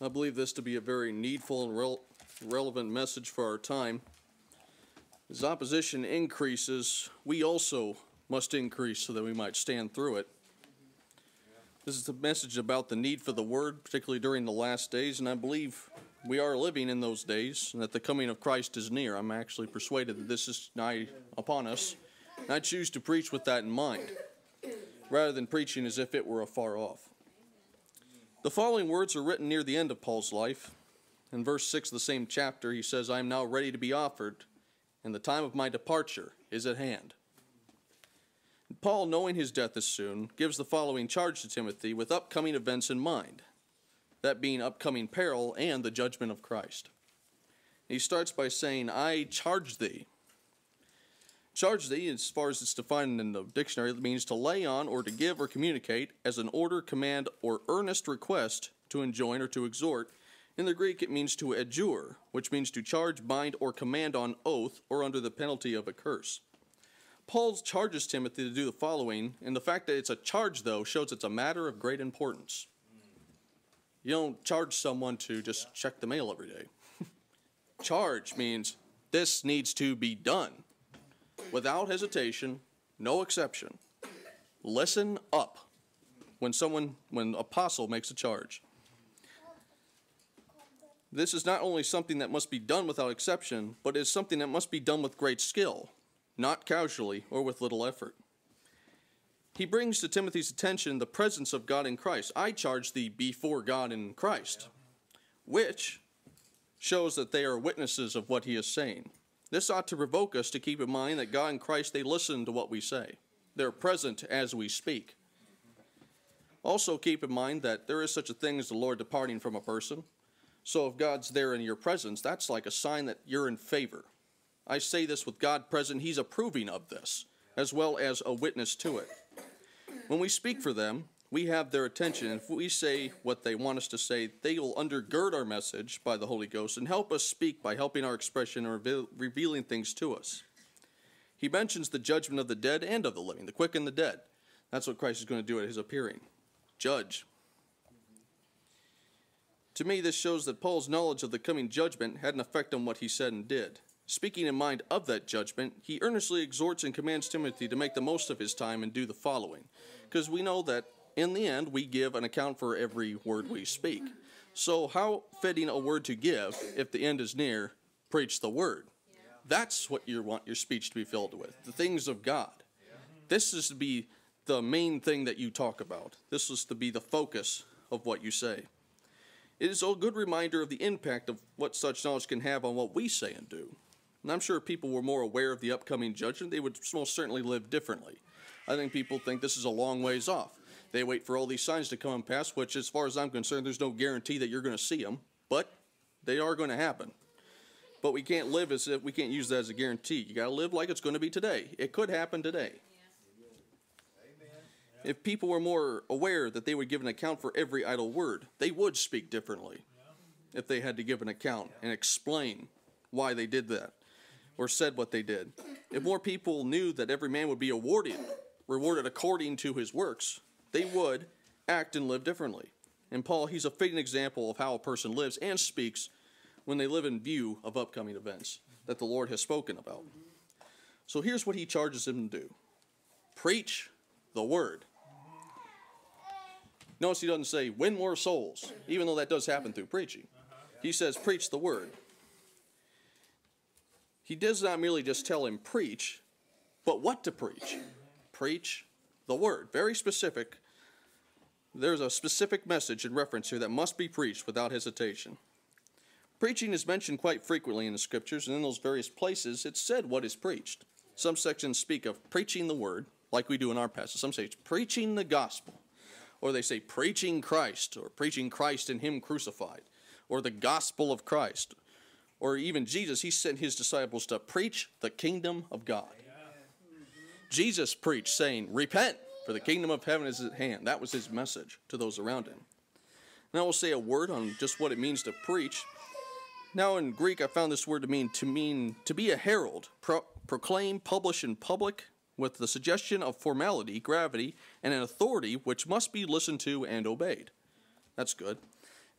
I believe this to be a very needful and relevant message for our time. As opposition increases, we also must increase so that we might stand through it. This is the message about the need for the word, particularly during the last days, and I believe we are living in those days and that the coming of Christ is near. I'm actually persuaded that this is nigh upon us, and I choose to preach with that in mind, rather than preaching as if it were afar off. The following words are written near the end of Paul's life. In verse 6 of the same chapter, he says, "I am now ready to be offered, and the time of my departure is at hand." Paul, knowing his death is soon, gives the following charge to Timothy with upcoming events in mind, that being upcoming peril and the judgment of Christ. He starts by saying, "I charge thee." Charge thee, as far as it's defined in the dictionary, it means to lay on or to give or communicate as an order, command, or earnest request, to enjoin or to exhort. In the Greek, it means to adjure, which means to charge, bind, or command on oath or under the penalty of a curse. Paul charges Timothy to do the following, and the fact that it's a charge, though, shows it's a matter of great importance. You don't charge someone to just check the mail every day. Charge means this needs to be done. Without hesitation, no exception. Listen up when an apostle makes a charge. This is not only something that must be done without exception, but is something that must be done with great skill, not casually or with little effort. He brings to Timothy's attention the presence of God in Christ. "I charge thee before God in Christ," which shows that they are witnesses of what he is saying. This ought to provoke us to keep in mind that God and Christ, they listen to what we say. They're present as we speak. Also keep in mind that there is such a thing as the Lord departing from a person. So if God's there in your presence, that's like a sign that you're in favor. I say this with God present, he's approving of this, as well as a witness to it. When we speak for them, we have their attention. If we say what they want us to say, they will undergird our message by the Holy Ghost and help us speak by helping our expression or revealing things to us. He mentions the judgment of the dead and of the living, the quick and the dead. That's what Christ is going to do at his appearing. Judge. To me, this shows that Paul's knowledge of the coming judgment had an effect on what he said and did. Speaking in mind of that judgment, he earnestly exhorts and commands Timothy to make the most of his time and do the following. Because we know that in the end, we give an account for every word we speak. So how fitting a word to give if the end is near? Preach the word. That's what you want your speech to be filled with, the things of God. This is to be the main thing that you talk about. This is to be the focus of what you say. It is a good reminder of the impact of what such knowledge can have on what we say and do. And I'm sure if people were more aware of the upcoming judgment, they would most certainly live differently. I think people think this is a long ways off. They wait for all these signs to come and pass, which as far as I'm concerned, there's no guarantee that you're going to see them, but they are going to happen. But we can't live as if we can't use that as a guarantee. You got to live like it's going to be today. It could happen today. If people were more aware that they would give an account for every idle word, they would speak differently if they had to give an account and explain why they did that or said what they did. If more people knew that every man would be rewarded according to his works, they would act and live differently. And Paul, he's a fitting example of how a person lives and speaks when they live in view of upcoming events that the Lord has spoken about. So here's what he charges him to do. Preach the word. Notice he doesn't say, win more souls, even though that does happen through preaching. He says, preach the word. He does not merely just tell him preach, but what to preach. Preach the word. Very specific. There's a specific message in reference here that must be preached without hesitation. Preaching is mentioned quite frequently in the scriptures, and in those various places it's said what is preached. Some sections speak of preaching the word, like we do in our passage. Some say it's preaching the gospel. Or they say preaching Christ, or preaching Christ and him crucified, or the gospel of Christ, or even Jesus, he sent his disciples to preach the kingdom of God. Jesus preached saying, repent, for the kingdom of heaven is at hand. That was his message to those around him. Now we'll say a word on just what it means to preach. Now in Greek, I found this word to mean to be a herald, proclaim, publish in public, with the suggestion of formality, gravity, and an authority which must be listened to and obeyed. That's good.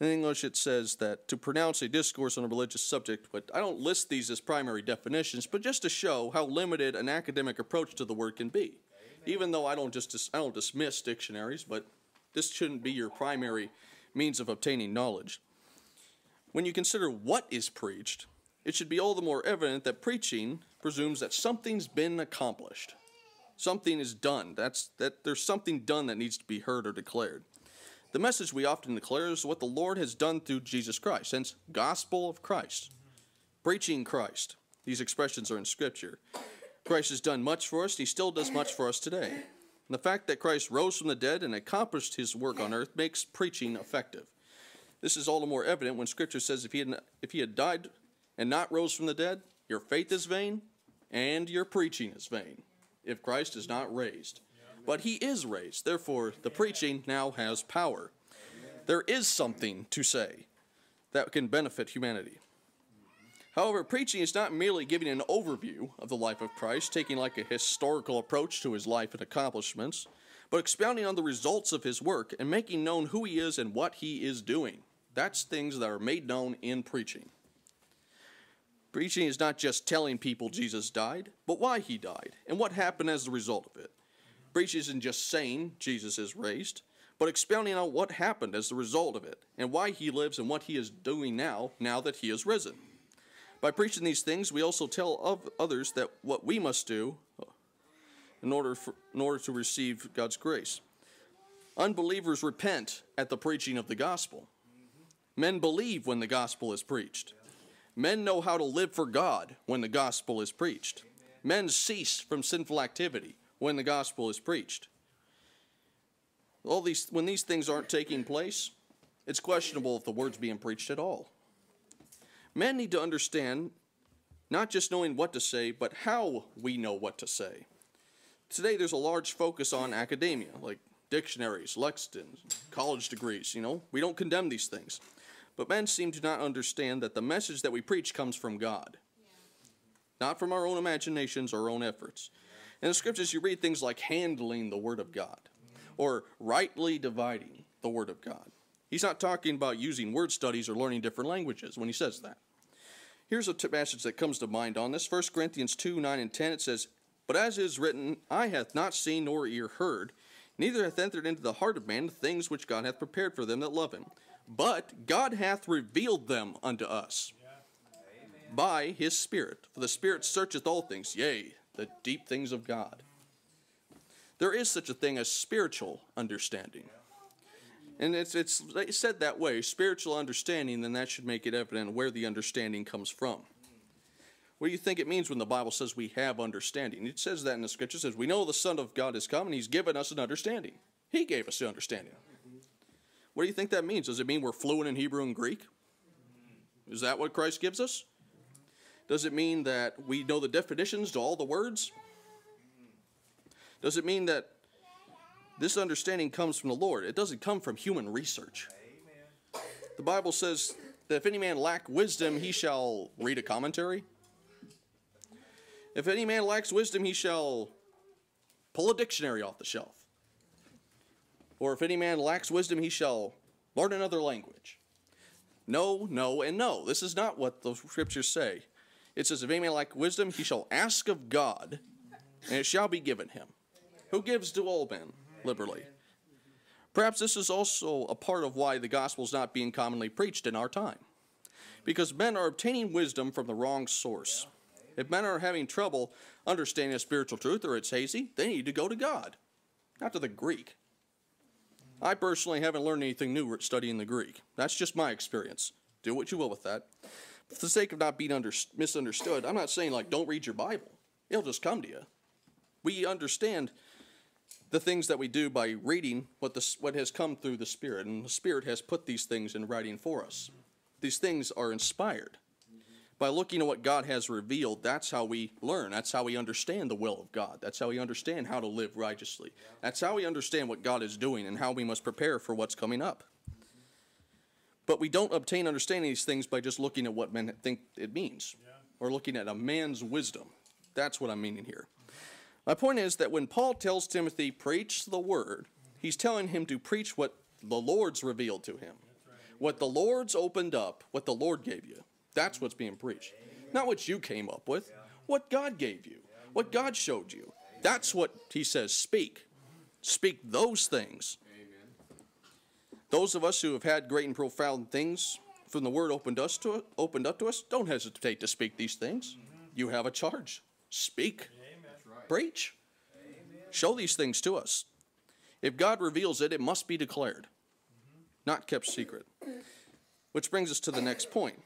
In English, it says that to pronounce a discourse on a religious subject, but I don't list these as primary definitions, but just to show how limited an academic approach to the word can be. Amen. Even though I don't dismiss dictionaries, but this shouldn't be your primary means of obtaining knowledge. When you consider what is preached, it should be all the more evident that preaching presumes that something's been accomplished. Something is done. There's something done that needs to be heard or declared. The message we often declare is what the Lord has done through Jesus Christ, hence gospel of Christ, preaching Christ. These expressions are in Scripture. Christ has done much for us, and he still does much for us today. And the fact that Christ rose from the dead and accomplished his work on earth makes preaching effective. This is all the more evident when Scripture says if he had died and not rose from the dead, your faith is vain and your preaching is vain, if Christ is not raised. But he is raised, therefore the preaching now has power. There is something to say that can benefit humanity. However, preaching is not merely giving an overview of the life of Christ, taking like a historical approach to his life and accomplishments, but expounding on the results of his work and making known who he is and what he is doing. That's things that are made known in preaching. Preaching is not just telling people Jesus died, but why he died and what happened as the result of it. Preaching isn't just saying Jesus is raised, but expounding on what happened as the result of it and why he lives and what he is doing now that he is risen. By preaching these things, we also tell of others that what we must do in order to receive God's grace. Unbelievers repent at the preaching of the gospel. Men believe when the gospel is preached. Men know how to live for God when the gospel is preached. Men cease from sinful activity when the gospel is preached. When these things aren't taking place, it's questionable if the word's being preached at all. Men need to understand not just knowing what to say, but how we know what to say. Today there's a large focus on academia, like dictionaries, lexicons, college degrees, We don't condemn these things. But men seem to not understand that the message that we preach comes from God, not from our own imaginations or our own efforts. In the Scriptures, you read things like handling the Word of God or rightly dividing the Word of God. He's not talking about using word studies or learning different languages when he says that. Here's a passage that comes to mind on this. 1 Corinthians 2, 9 and 10, it says, "But as is written, eye hath not seen nor ear heard, neither hath entered into the heart of man the things which God hath prepared for them that love him. But God hath revealed them unto us by his Spirit. For the Spirit searcheth all things, yea, the deep things of God." There is such a thing as spiritual understanding. And it's said that way, spiritual understanding, then that should make it evident where the understanding comes from. What do you think it means when the Bible says we have understanding? It says that in the Scripture. It says, we know the Son of God has come and he's given us an understanding. He gave us the understanding. What do you think that means? Does it mean we're fluent in Hebrew and Greek? Is that what Christ gives us? Does it mean that we know the definitions to all the words? Does it mean that this understanding comes from the Lord? It doesn't come from human research. Amen. The Bible says that if any man lack wisdom, he shall read a commentary. If any man lacks wisdom, he shall pull a dictionary off the shelf. Or if any man lacks wisdom, he shall learn another language. No, no, and no. This is not what the Scriptures say. It says, if any man lack wisdom, he shall ask of God, and it shall be given him, who gives to all men liberally. Perhaps this is also a part of why the gospel is not being commonly preached in our time, because men are obtaining wisdom from the wrong source. If men are having trouble understanding a spiritual truth or it's hazy, they need to go to God, not to the Greek. I personally haven't learned anything new studying the Greek. That's just my experience. Do what you will with that. For the sake of not being misunderstood, I'm not saying, don't read your Bible. It'll just come to you. We understand the things that we do by reading what has come through the Spirit, and the Spirit has put these things in writing for us. These things are inspired. By looking at what God has revealed, that's how we learn. That's how we understand the will of God. That's how we understand how to live righteously. That's how we understand what God is doing and how we must prepare for what's coming up. But we don't obtain understanding these things by just looking at what men think it means, or looking at a man's wisdom. That's what I'm meaning here. My point is that when Paul tells Timothy, preach the word, he's telling him to preach what the Lord's revealed to him, What the Lord's opened up, what the Lord gave you, that's what's being preached. Not what you came up with, what God gave you, what God showed you. That's what he says, speak. Speak those things. Those of us who have had great and profound things from the Word opened up to us, don't hesitate to speak these things. You have a charge. Speak. Preach. Show these things to us. If God reveals it, it must be declared, not kept secret. Which brings us to the next point.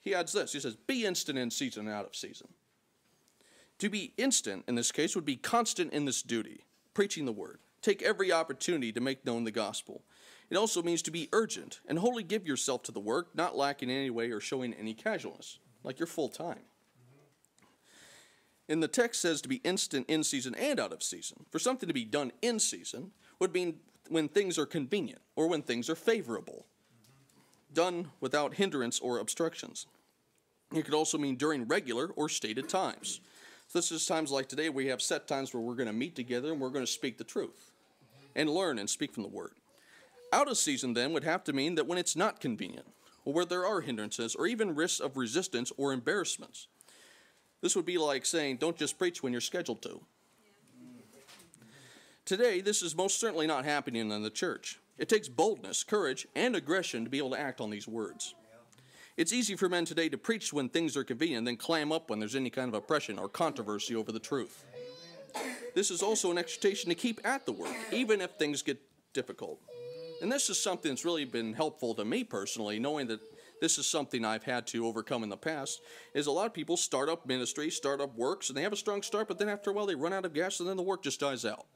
He adds this. He says, be instant in season and out of season. To be instant, in this case, would be constant in this duty, preaching the word. Take every opportunity to make known the gospel. It also means to be urgent and wholly give yourself to the work, not lacking in any way or showing any casualness, like you're full time. And the text says to be instant in season and out of season. For something to be done in season would mean when things are convenient or when things are favorable, done without hindrance or obstructions. It could also mean during regular or stated times. So this is times like today. We have set times where we're going to meet together and we're going to speak the truth and learn and speak from the word. Out of season then would have to mean that when it's not convenient or where there are hindrances or even risks of resistance or embarrassments. This would be like saying, don't just preach when you're scheduled to. Today, this is most certainly not happening in the church. It takes boldness, courage, and aggression to be able to act on these words. It's easy for men today to preach when things are convenient, then clam up when there's any kind of oppression or controversy over the truth. This is also an exhortation to keep at the work, even if things get difficult. And this is something that's really been helpful to me personally, knowing that this is something I've had to overcome in the past, is a lot of people start up ministries, start up works, and they have a strong start, but then after a while they run out of gas, and then the work just dies out.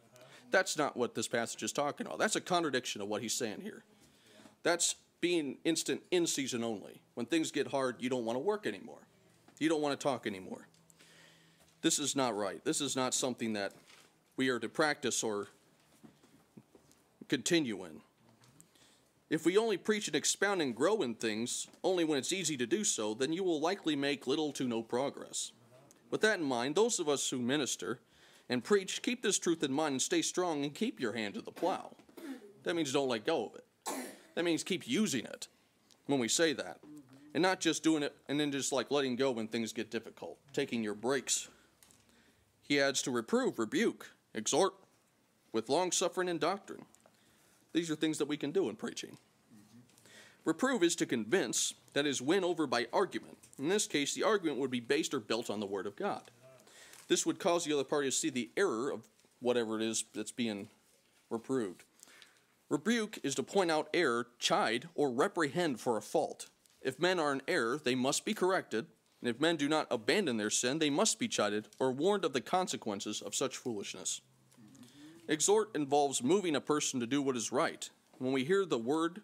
That's not what this passage is talking about. That's a contradiction of what he's saying here. That's being instant in season only. When things get hard, you don't want to work anymore. You don't want to talk anymore. This is not right. This is not something that we are to practice or continue in. If we only preach and expound and grow in things only when it's easy to do so, then you will likely make little to no progress. With that in mind, those of us who minister and preach, keep this truth in mind and stay strong and keep your hand to the plow. That means don't let go of it. That means keep using it when we say that. And not just doing it and then just like letting go when things get difficult, taking your breaks. He adds to reprove, rebuke, exhort with long-suffering and doctrine. These are things that we can do in preaching. Reprove is to convince, that is, win over by argument. In this case, the argument would be based or built on the Word of God. This would cause the other party to see the error of whatever it is that's being reproved. Rebuke is to point out error, chide, or reprehend for a fault. If men are in error, they must be corrected, and if men do not abandon their sin, they must be chided or warned of the consequences of such foolishness. Exhort involves moving a person to do what is right. When we hear the word,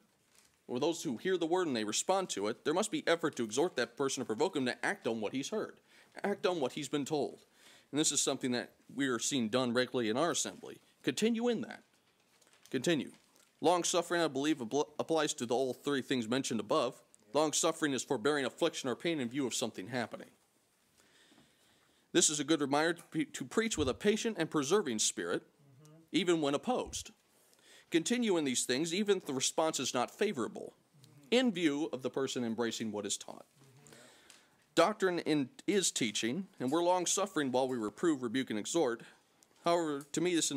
or those who hear the word and they respond to it, there must be effort to exhort that person or provoke him to act on what he's heard, act on what he's been told. And this is something that we are seeing done regularly in our assembly. Continue in that. Continue. Long-suffering, I believe, applies to all three things mentioned above. Long-suffering is forbearing affliction or pain in view of something happening. This is a good reminder to preach with a patient and persevering spirit, even when opposed. Continue in these things, even if the response is not favorable, in view of the person embracing what is taught. Doctrine is teaching, and we're long-suffering while we reprove, rebuke, and exhort. However, to me, this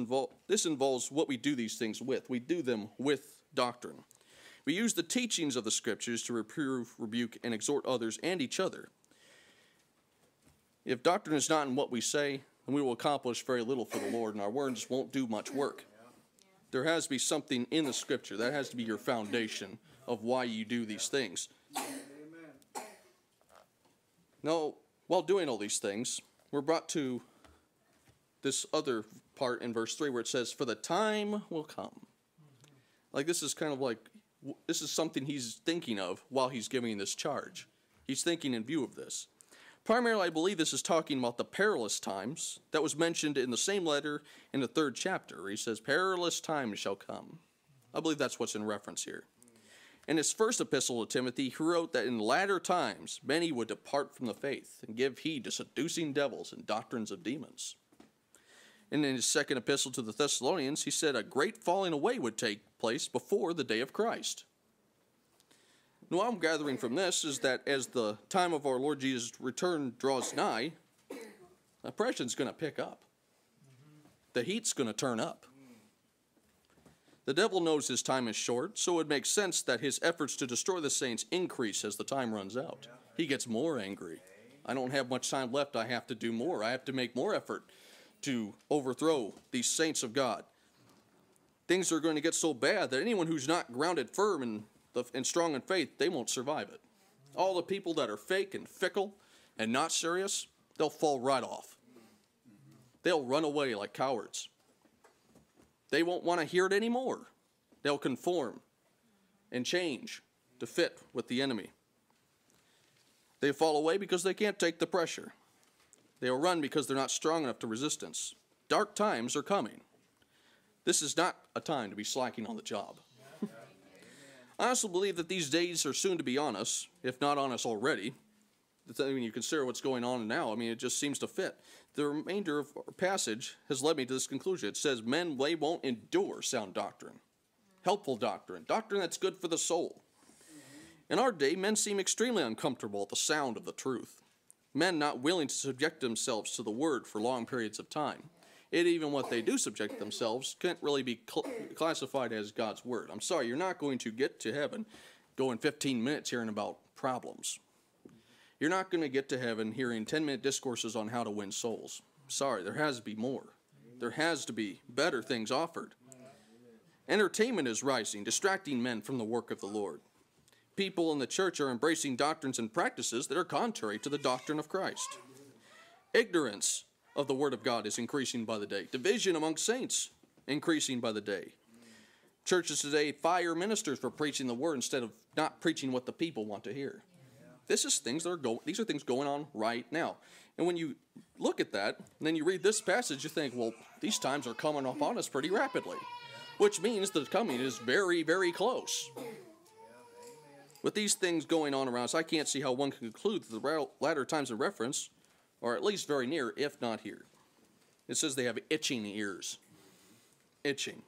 involves what we do these things with. We do them with doctrine. We use the teachings of the Scriptures to reprove, rebuke, and exhort others and each other. If doctrine is not in what we say, and we will accomplish very little for the Lord, and our words won't do much work. There has to be something in the Scripture. That has to be your foundation of why you do these things. Now, while doing all these things, we're brought to this other part in verse 3 where it says, for the time will come. Like this is kind of like, this is something he's thinking of while he's giving this charge. He's thinking in view of this. Primarily, I believe this is talking about the perilous times that was mentioned in the same letter in the 3rd chapter. He says, perilous times shall come. I believe that's what's in reference here. In his first epistle to Timothy, he wrote that in latter times, many would depart from the faith and give heed to seducing devils and doctrines of demons. And in his second epistle to the Thessalonians, he said a great falling away would take place before the day of Christ. Now, what I'm gathering from this is that as the time of our Lord Jesus' return draws nigh, oppression's going to pick up. The heat's going to turn up. The devil knows his time is short, so it makes sense that his efforts to destroy the saints increase as the time runs out. He gets more angry. I don't have much time left. I have to do more. I have to make more effort to overthrow these saints of God. Things are going to get so bad that anyone who's not grounded firm and strong in faith, they won't survive it. All the people that are fake and fickle and not serious, they'll fall right off. They'll run away like cowards. They won't want to hear it anymore. They'll conform and change to fit with the enemy. They fall away because they can't take the pressure. They'll run because they're not strong enough to resistance. Dark times are coming. This is not a time to be slacking on the job. I also believe that these days are soon to be on us, if not on us already. When you consider what's going on now, it just seems to fit. The remainder of our passage has led me to this conclusion. It says, men, they won't endure sound doctrine, helpful doctrine, doctrine that's good for the soul. In our day, men seem extremely uncomfortable at the sound of the truth. Men not willing to subject themselves to the word for long periods of time. And even what they do subject themselves can't really be classified as God's word. I'm sorry, you're not going to get to heaven going 15 minutes hearing about problems. You're not going to get to heaven hearing 10-minute discourses on how to win souls. Sorry, there has to be more. There has to be better things offered. Entertainment is rising, distracting men from the work of the Lord. People in the church are embracing doctrines and practices that are contrary to the doctrine of Christ. Ignorance of the word of God is increasing by the day. Division among saints increasing by the day. Churches today fire ministers for preaching the word instead of not preaching what the people want to hear. This is things that are these are things going on right now. And when you look at that, and then you read this passage, you think, well, these times are coming up on us pretty rapidly, which means the coming is very, very close. With these things going on around us, I can't see how one can conclude that the latter times of reference are at least very near, if not here. It says they have itching ears. Itching.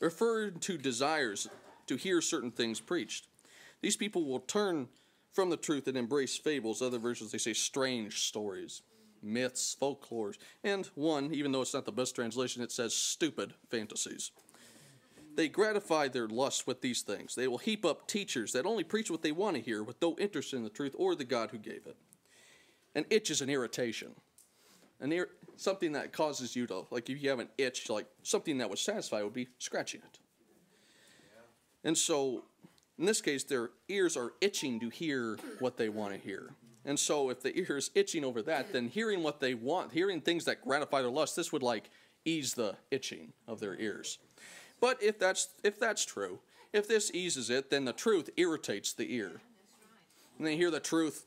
Referred to desires to hear certain things preached. These people will turn from the truth and embrace fables. Other versions, they say strange stories, myths, folklores. And one, even though it's not the best translation, it says stupid fantasies. They gratify their lust with these things. They will heap up teachers that only preach what they want to hear with no interest in the truth or the God who gave it. An itch is an irritation. Something that causes you to, like if you have an itch, like something that would satisfy would be scratching it. And so, in this case, their ears are itching to hear what they want to hear. And so if the ear is itching over that, then hearing what they want, hearing things that gratify their lust, this would like ease the itching of their ears. But if that's true, if this eases it, then the truth irritates the ear. And they hear the truth,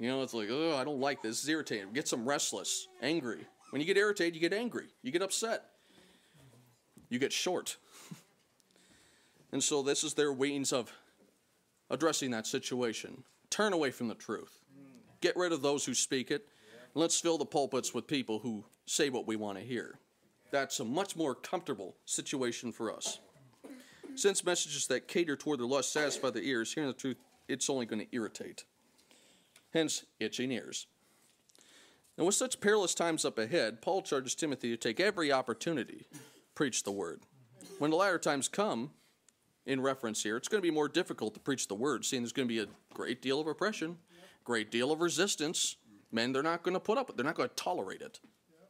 it's like, oh, I don't like this. It's irritating. It gets them restless, angry. When you get irritated, you get angry. You get upset. You get short. And so this is their means of addressing that situation. Turn away from the truth. Get rid of those who speak it. And let's fill the pulpits with people who say what we want to hear. That's a much more comfortable situation for us. Since messages that cater toward the lust satisfy the ears, hearing the truth, it's only going to irritate. Hence, itching ears. And with such perilous times up ahead, Paul charges Timothy to take every opportunity to preach the word. When the latter times come, in reference here, it's going to be more difficult to preach the word, seeing there's going to be a great deal of oppression, great deal of resistance. Men, they're not going to put up with it. They're not going to tolerate it.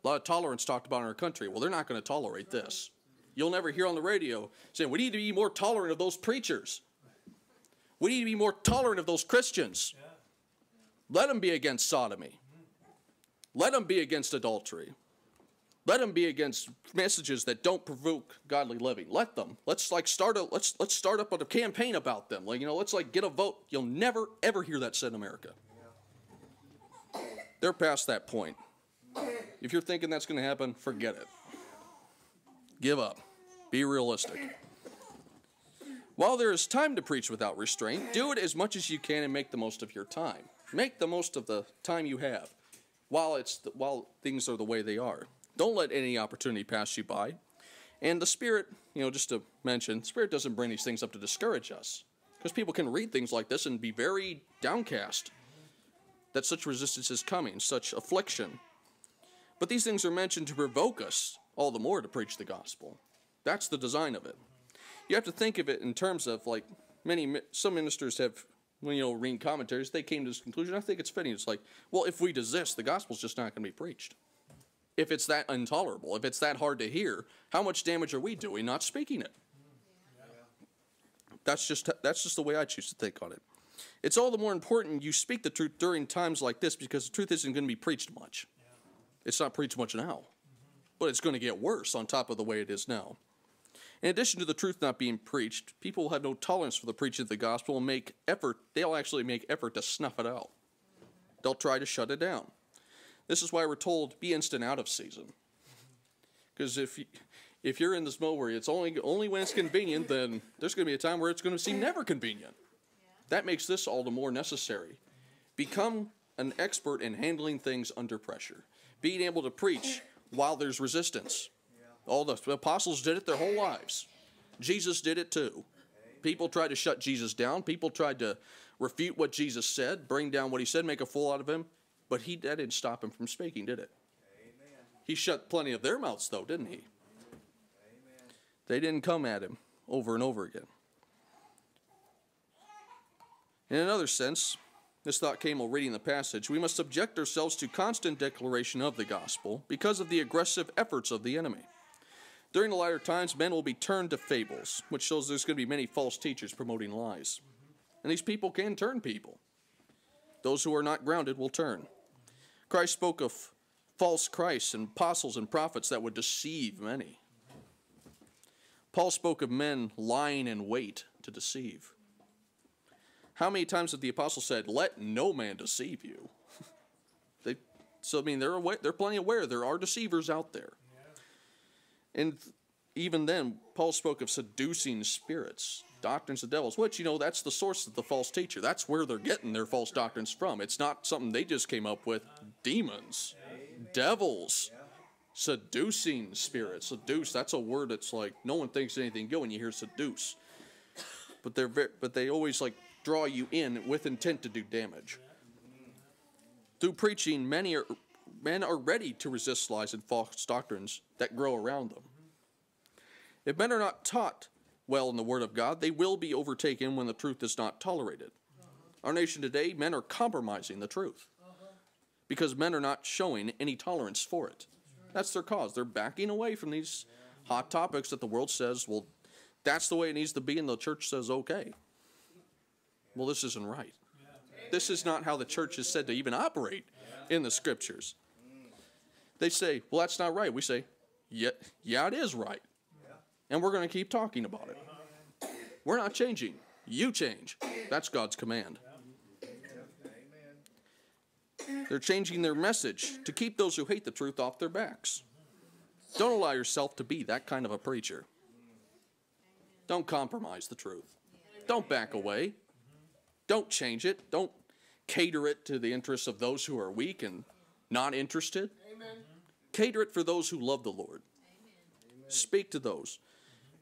A lot of tolerance talked about in our country. Well, they're not going to tolerate this. You'll never hear on the radio saying, we need to be more tolerant of those preachers. We need to be more tolerant of those Christians. Let them be against sodomy. Let them be against adultery. Let them be against messages that don't provoke godly living. Let them. Let's start up a campaign about them. Let's get a vote. You'll never ever hear that said in America. They're past that point. If you're thinking that's going to happen, forget it. Give up. Be realistic. While there is time to preach without restraint, do it as much as you can and make the most of your time. Make the most of the time you have while things are the way they are. Don't let any opportunity pass you by. And the Spirit, just to mention, the Spirit doesn't bring these things up to discourage us. Because people can read things like this and be very downcast that such resistance is coming, such affliction. But these things are mentioned to provoke us all the more to preach the gospel. That's the design of it. You have to think of it in terms of, like, some ministers have, reading commentaries, they came to this conclusion. I think it's fitting. It's like, well, if we desist, the gospel's just not going to be preached. If it's that intolerable, if it's that hard to hear, how much damage are we doing not speaking it? That's just the way I choose to think on it. It's all the more important you speak the truth during times like this, because the truth isn't going to be preached much. It's not preached much now, but it's going to get worse on top of the way it is now. In addition to the truth not being preached, people will have no tolerance for the preaching of the gospel and make effort. They'll actually make effort to snuff it out. They'll try to shut it down. This is why we're told, be instant out of season. Because if you're in this mode where it's only when it's convenient, then there's going to be a time where it's going to seem never convenient. That makes this all the more necessary. Become an expert in handling things under pressure. Being able to preach while there's resistance. All the apostles did it their whole lives. Jesus did it too. People tried to shut Jesus down. People tried to refute what Jesus said, bring down what he said, make a fool out of him. But that didn't stop him from speaking, did it? Amen. He shut plenty of their mouths, though, didn't he? Amen. They didn't come at him over and over again. In another sense, this thought came while reading the passage, we must subject ourselves to constant declaration of the gospel because of the aggressive efforts of the enemy. During the latter times, men will be turned to fables, which shows there's going to be many false teachers promoting lies. And these people can turn people. Those who are not grounded will turn. Christ spoke of false Christs and apostles and prophets that would deceive many. Paul spoke of men lying in wait to deceive. How many times have the apostles said, "Let no man deceive you"? They're plenty aware there are deceivers out there. And even then, Paul spoke of seducing spirits, doctrines of devils, which, that's the source of the false teacher. That's where they're getting their false doctrines from. It's not something they just came up with. Demons, devils, seducing spirits. Seduce, that's a word that's like no one thinks anything good when you hear seduce. But they always draw you in with intent to do damage. Through preaching, men are ready to resist lies and false doctrines that grow around them. If men are not taught well in the Word of God, they will be overtaken when the truth is not tolerated. Our nation today, men are compromising the truth because men are not showing any tolerance for it. That's their cause. They're backing away from these hot topics that the world says, well, that's the way it needs to be, and the church says, okay. Well, this isn't right. This is not how the church is said to even operate in the Scriptures. They say, well, that's not right. We say, yeah, it is right. And we're going to keep talking about it. We're not changing. You change. That's God's command. They're changing their message to keep those who hate the truth off their backs. Don't allow yourself to be that kind of a preacher. Don't compromise the truth. Don't back away. Don't change it. Don't cater it to the interests of those who are weak and not interested. Amen. Cater it for those who love the Lord. Amen. Speak to those.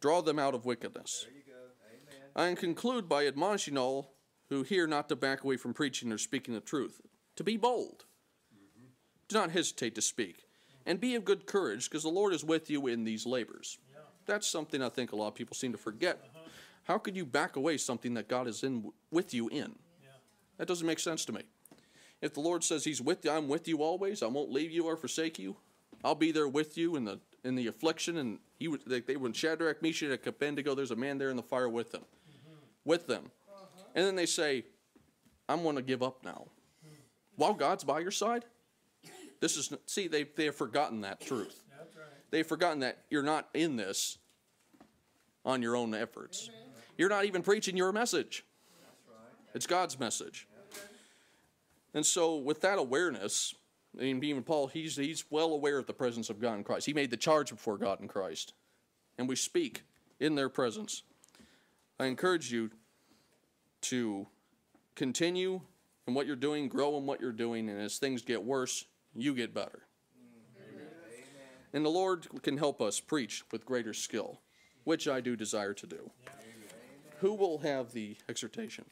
Draw them out of wickedness. There you go. Amen. I conclude by admonishing all who hear not to back away from preaching or speaking the truth. To be bold. Mm-hmm. Do not hesitate to speak. And be of good courage, because the Lord is with you in these labors. Yeah. That's something I think a lot of people seem to forget. How could you back away something that God is with you in? Yeah. That doesn't make sense to me. If the Lord says He's with you, I'm with you always. I won't leave you or forsake you. I'll be there with you in the affliction. And when Shadrach, Meshach, and Abednego, there's a man there in the fire with them, And then they say, "I'm going to give up now." While God's by your side, they have forgotten that truth. That's right. They've forgotten that you're not in this on your own efforts. Amen. You're not even preaching your message. That's right. It's God's message. And so with that awareness, even Paul, he's well aware of the presence of God in Christ. He made the charge before God in Christ. And we speak in their presence. I encourage you to continue in what you're doing, grow in what you're doing, and as things get worse, you get better. Amen. And the Lord can help us preach with greater skill, which I do desire to do. Amen. Who will have the exhortation?